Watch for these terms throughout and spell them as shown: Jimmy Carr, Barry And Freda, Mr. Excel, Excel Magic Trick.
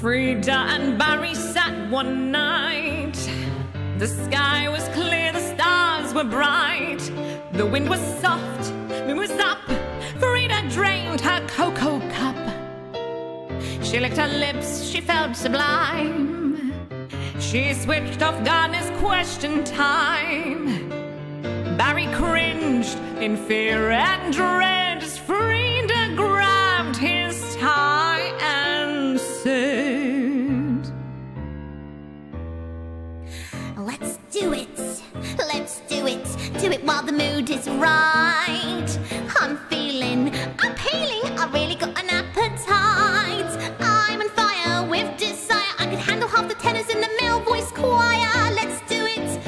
Freda and Barry sat one night. The sky was clear, the stars were bright. The wind was soft, the moon was up. Freda drained her cocoa cup. She licked her lips, she felt sublime. She switched off Gardner's Question Time. Barry cringed in fear and dread as Freda grabbed his tie and said, "Let's do it, let's do it while the mood is right. I'm feeling, I'm healing, I've really got an appetite. I'm on fire with desire, I could handle half the tenors in the male voice choir. Let's do it tonight."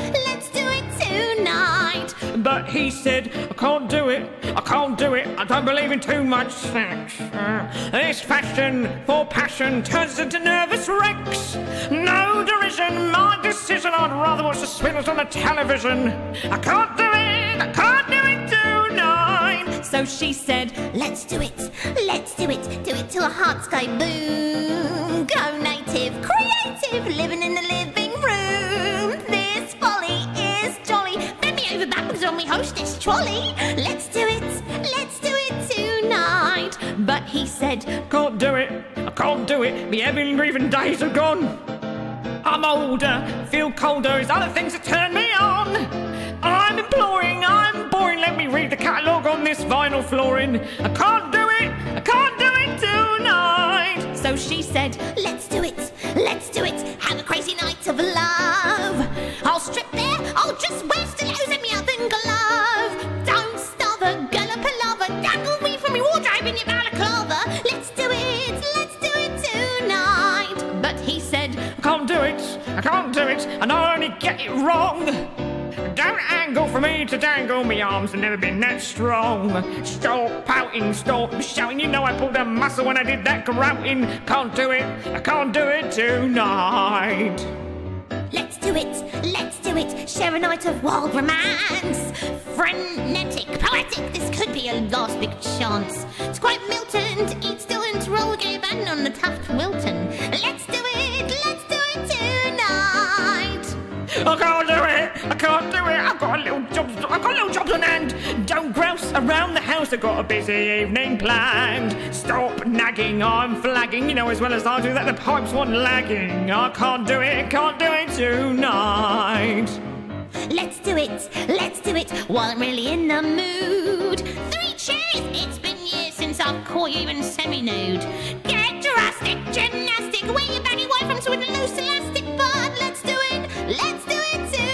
But he said, "I can't do it, I can't do it, I don't believe in too much sex. This fashion for passion turns into nervous wrecks. No derision, my decision, I'd rather watch the swindles on the television. I can't do it, I can't do it tonight." So she said, "Let's do it, let's do it till our hearts go boom. Go native, creative, living in the living room. This folly is jolly, bend me over backwards when we host this trolley. Let's do it tonight." But he said, "Can't do it, I can't do it, the ebbing grieving days are gone. I'm older, feel colder, there's other things that turn me on. I'm imploring, I'm boring, let me read the catalogue on this vinyl flooring. I can't do it tonight." So she said, let's do it, have a crazy night of love. I'll strip bare, I'll just wear stilettos in me oven glove. Don't starve a girl a palaver, dangle me from your wardrobe in your balaclava. Let's do it tonight." But he said, "I can't do it, I can't do it, and I'll only get it wrong. Don't angle for me to dangle, me arms have never been that strong. Stop pouting, stop shouting, you know I pulled a muscle when I did that grouting. Can't do it, I can't do it tonight." Let's do it, share a night of wild romance. Frenetic, poetic, this could be a last big chance. It's quite Milton to eat still and to roll a gay band on the Taft Wilton. Let's do it tonight." "I can't do it, I can't do it, I've got little jobs on hand. Don't grouse around the house, I've got a busy evening planned. Stop nagging, I'm flagging, you know as well as I do that the pipes want lagging. I can't do it tonight." Let's do it, while I'm really in the mood. 3 cheers, it's been years since I've caught you even semi-nude. Get drastic, gymnastic, wear your baggy white from with a loose elastic bud. Let's do it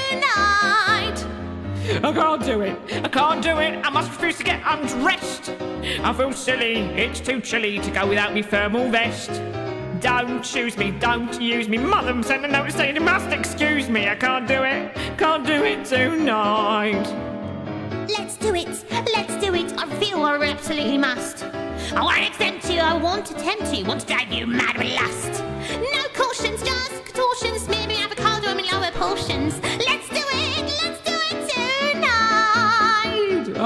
tonight." "I can't do it, I can't do it, I must refuse to get undressed. I feel silly, it's too chilly to go without me thermal vest. Don't choose me, don't use me, mother sent a note saying you must excuse me. I can't do it tonight." Let's do it, I feel I absolutely must. I won't exempt you, I want to tempt you, want to drive you mad with lust. No cautions, just contortions, smear me avocado in lower portions. Let's do it tonight."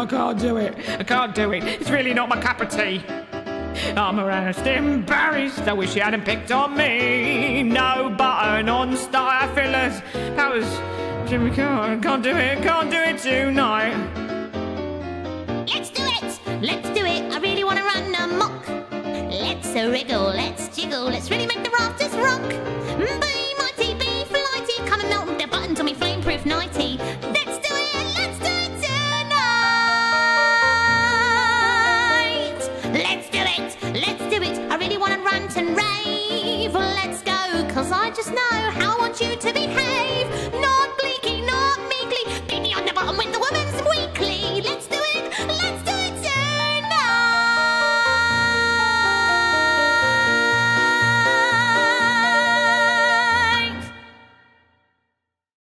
"I can't do it, I can't do it, it's really not my cup of tea. I'm harassed, embarrassed, I wish you hadn't picked on me. No button on star fillers, that was Jimmy Carr. Can't do it tonight." Let's do it, I really want to run amok. Let's wriggle, let's jiggle, let's really make the rafters rock. Be mighty, be flighty, come and melt with their buttons on me flameproof nighty. Let's do it tonight. Let's do it, I really want to rant and rave. Let's go, cause I just know how I want you to behave.